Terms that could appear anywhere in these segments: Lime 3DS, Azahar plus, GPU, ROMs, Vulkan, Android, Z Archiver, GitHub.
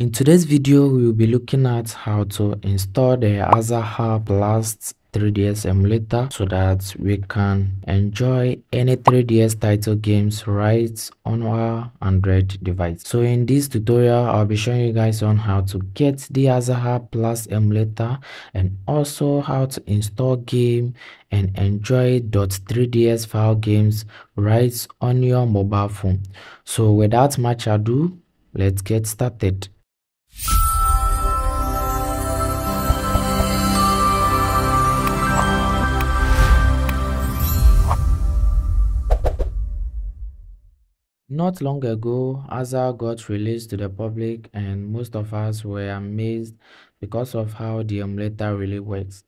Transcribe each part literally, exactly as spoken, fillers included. In today's video, we will be looking at how to install the Azahar plus three D S emulator so that we can enjoy any three D S title games right on our Android device. So in this tutorial, I'll be showing you guys on how to get the Azahar plus emulator and also how to install game and enjoy .three D S file games right on your mobile phone. So without much ado, let's get started. Not long ago, Azahar got released to the public and most of us were amazed because of how the emulator really works.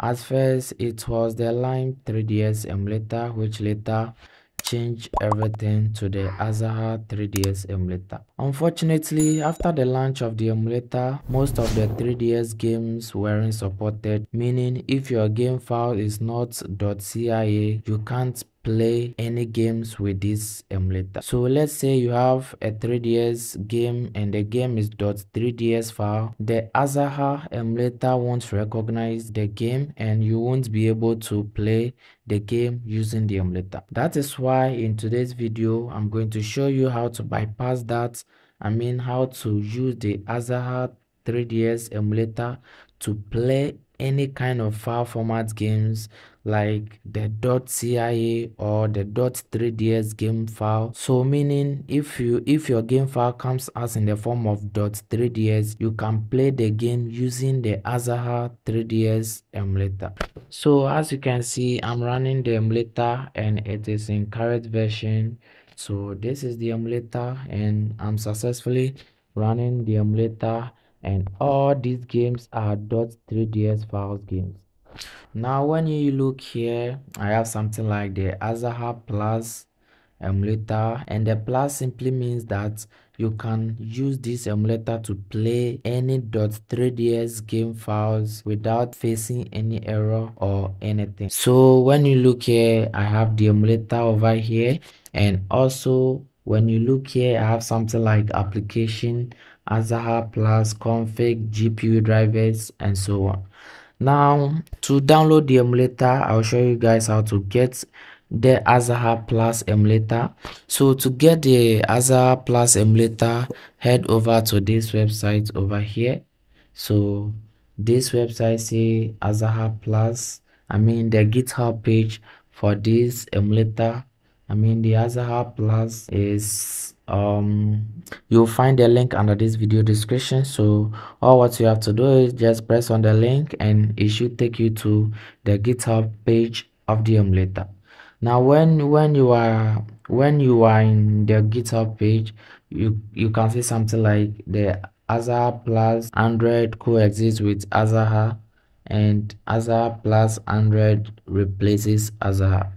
At first, it was the Lime three D S emulator, which later changed everything to the Azahar three D S emulator. Unfortunately, after the launch of the emulator, most of the three D S games weren't supported, meaning if your game file is not .cia, you can't play any games with this emulator. So let's say you have a three D S game and the game is .three D S file. The Azahar emulator won't recognize the game and you won't be able to play the game using the emulator. That is why in today's video, I'm going to show you how to bypass that. I mean how to use the Azahar three D S emulator to play any kind of file format games like the .cia or the .three D S game file. So meaning if you if your game file comes as in the form of .three D S, you can play the game using the Azahar three D S emulator. So as you can see, I'm running the emulator and it is in current version. So this is the emulator and I'm successfully running the emulator, and all these games are .three D S files games. Now when you look here, I have something like the Azahar plus emulator, and the plus simply means that you can use this emulator to play any .three D S game files without facing any error or anything. So when you look here, I have the emulator over here, and also when you look here, I have something like application, Azahar plus, config, G P U drivers, and so on. Now to download the emulator, I'll show you guys how to get the Azahar plus emulator. So to get the Azahar plus emulator, head over to this website over here. So this website say Azahar plus, I mean the GitHub page for this emulator. I mean the Azahar plus is um you'll find the link under this video description. So all what you have to do is just press on the link and it should take you to the GitHub page of the emulator. Now when when you are when you are in the GitHub page, you you can see something like the Azahar plus Android coexists with Azahar and Azahar plus Android replaces Azahar.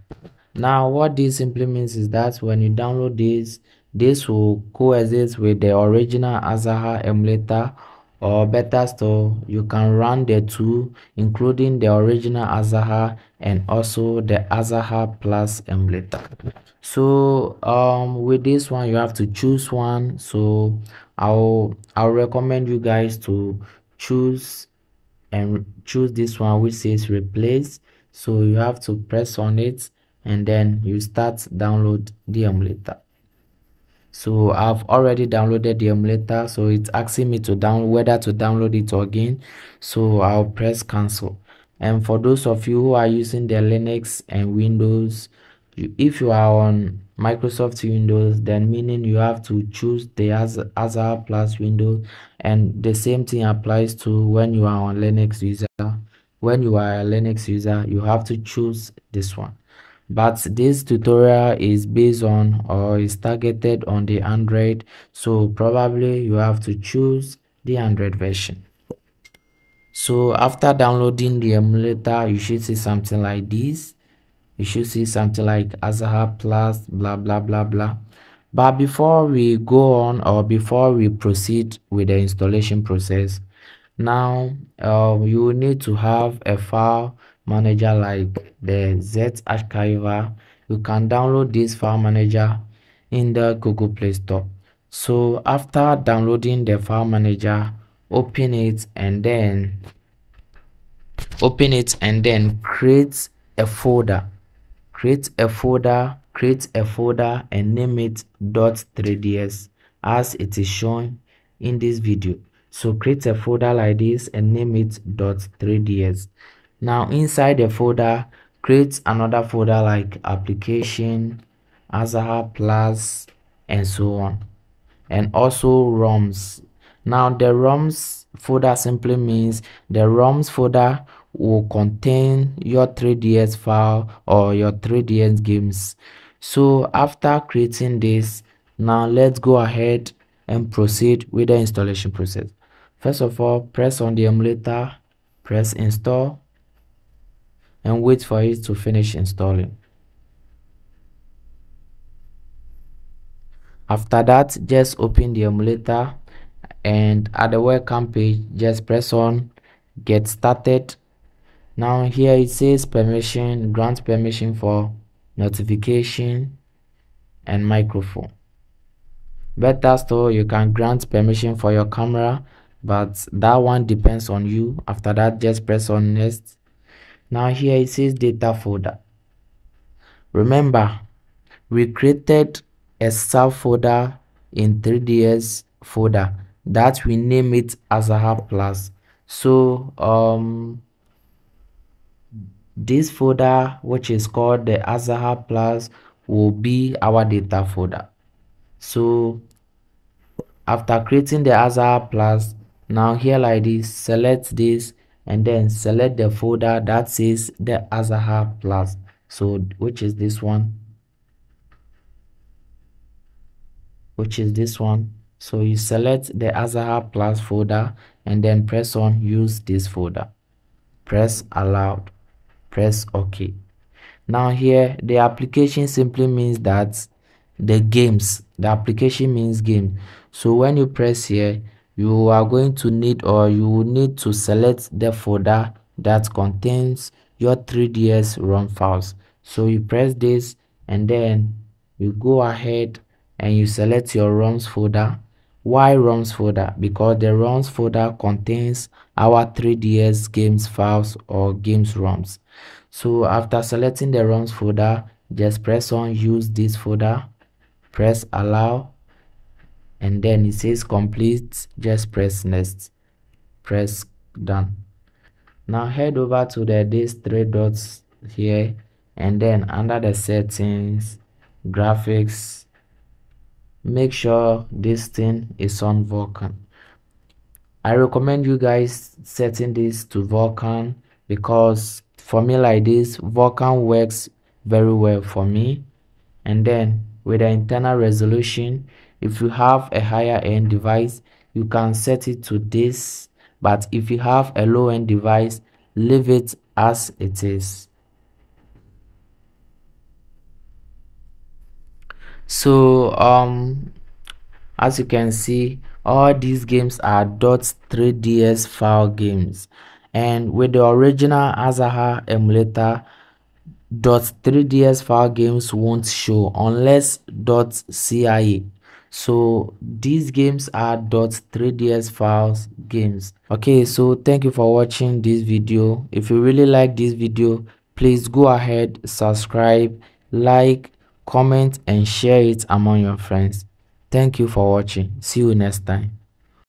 Now what this simply means is that when you download this, this will coexist with the original Azahar emulator, or better still, you can run the two, including the original Azahar and also the Azahar plus emulator. So um with this one you have to choose one. So i'll i'll recommend you guys to choose and choose this one which says replace. So you have to press on it and then you start download the emulator. So I've already downloaded the emulator, so it's asking me to download, whether to download it again. So I'll press cancel. And for those of you who are using the Linux and Windows, you, if you are on Microsoft Windows, then meaning you have to choose the Azahar plus window, and the same thing applies to when you are on Linux user. When you are a Linux user, you have to choose this one. But this tutorial is based on or is targeted on the Android, so probably you have to choose the Android version. So after downloading the emulator, you should see something like this. You should see something like Azahar plus blah blah blah blah. But before we go on, or before we proceed with the installation process, now uh, you will need to have a file manager like the Z Archiver. You can download this file manager in the Google Play Store. So after downloading the file manager, open it and then open it and then create a folder create a folder create a folder and name it dot three D S as it is shown in this video. So create a folder like this and name it dot three D S. Now inside the folder, create another folder like application, Azahar plus, and so on, and also ROMs. Now the ROMs folder simply means the ROMs folder will contain your three D S file or your three D S games. So after creating this, now let's go ahead and proceed with the installation process. First of all, press on the emulator, press install, and wait for it to finish installing. After that, just open the emulator, and at the welcome page, just press on get started. Now here it says permission, grant permission for notification and microphone. Better still, you can grant permission for your camera, but that one depends on you. After that, just press on next. Now here it says data folder. Remember, we created a subfolder in three D S folder that we name it Azahar plus. So um this folder, which is called the Azahar plus, will be our data folder. So after creating the Azahar plus, now here like this, select this and then select the folder that says the Azahar plus, so which is this one which is this one so you select the Azahar plus folder and then press on use this folder, press allowed, press OK. Now here the application simply means that the games, the application means game. So when you press here, you are going to need or you will need to select the folder that contains your three D S ROM files. So you press this and then you go ahead and you select your ROMs folder. Why ROMs folder? Because the ROMs folder contains our three D S games files or games ROMs. So after selecting the ROMs folder, just press on use this folder, press allow, and then it says complete, just press next, press done. Now head over to the these three dots here and then under the settings, graphics, make sure this thing is on Vulkan. I recommend you guys setting this to Vulkan because for me like this, Vulkan works very well for me. And then with the internal resolution, if you have a higher end device, you can set it to this, but if you have a low end device, leave it as it is. So um as you can see, all these games are dot three D S file games, and with the original Azahar emulator, dot three D S file games won't show unless .cia. So these games are dot three D S files games. Okay, so thank you for watching this video. If you really like this video, please go ahead, subscribe, like, comment, and share it among your friends. Thank you for watching. See you next time.